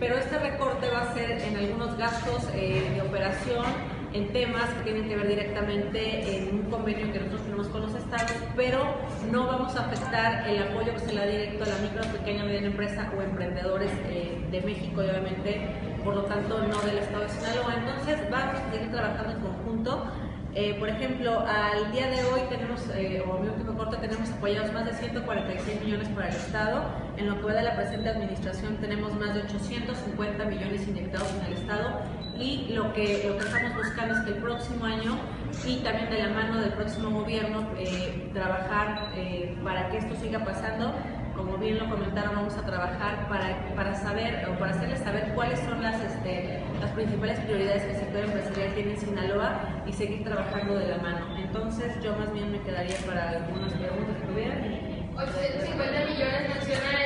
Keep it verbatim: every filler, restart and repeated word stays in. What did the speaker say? pero este recorte va a ser en algunos gastos eh, de operación, en temas que tienen que ver directamente en un convenio que nosotros tenemos con los estados, pero no vamos a afectar el apoyo que se le da directo a la micro, pequeña, mediana empresa o emprendedores eh, de México, y obviamente, por lo tanto, no del estado de Sinaloa. Entonces, vamos a seguir trabajando en conjunto. Eh, por ejemplo, al día de hoy tenemos, eh, o mi último corte, tenemos apoyados más de ciento cuarenta y seis millones para el estado. En lo que va de la presente administración tenemos más de ochocientos cincuenta millones inyectados en el estado, y lo que, lo que estamos buscando es que el próximo año, y también de la mano del próximo gobierno, eh, trabajar eh, para que esto siga pasando. Como bien lo comentaron, vamos a trabajar para, para saber, o para hacerles saber cuáles son las, este, las principales prioridades que el sector empresarial tiene en Sinaloa y seguir trabajando de la mano. Entonces, yo más bien me quedaría para algunas preguntas que tuvieran. ochocientos cincuenta millones nacionales.